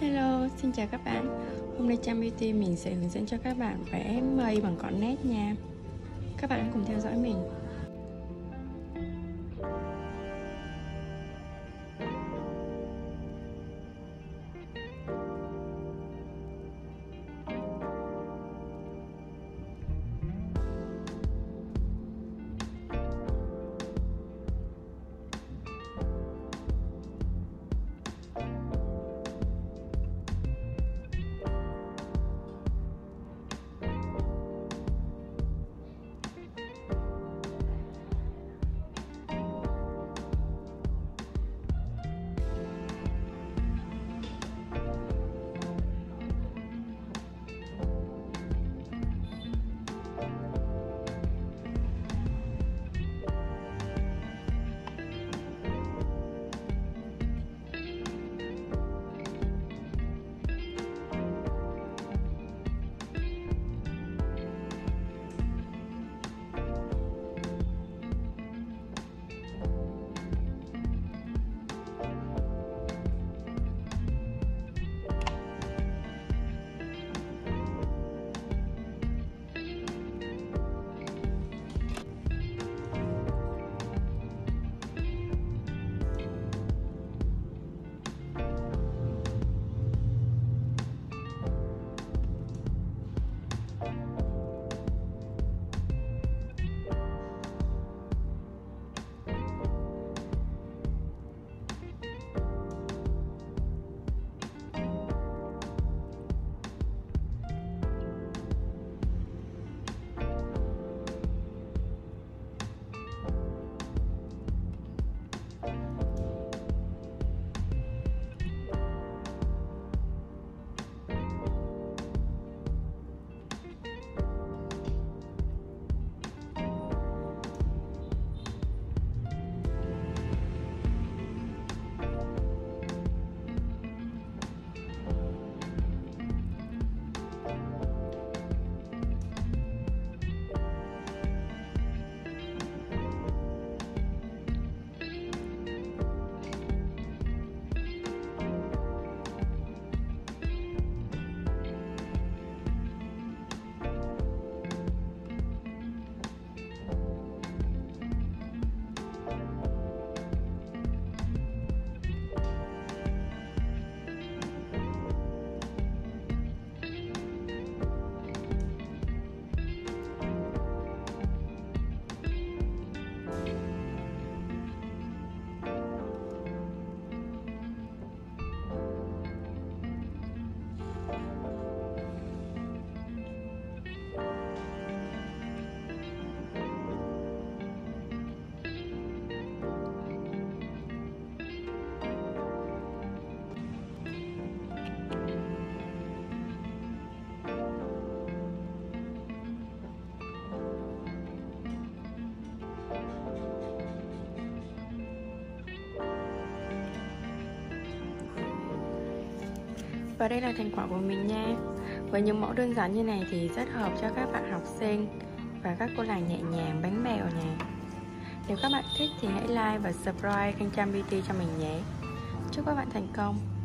Hello, xin chào các bạn. Hôm nay Trang Beauty mình sẽ hướng dẫn cho các bạn vẽ mây bằng cọ nét nha. Các bạn hãy cùng theo dõi mình. Và đây là thành quả của mình nha. Với những mẫu đơn giản như này thì rất hợp cho các bạn học sinh và các cô nàng nhẹ nhàng bánh bèo nha. Nếu các bạn thích thì hãy like và subscribe kênh Trang Beauty cho mình nhé. Chúc các bạn thành công.